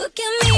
Look at me.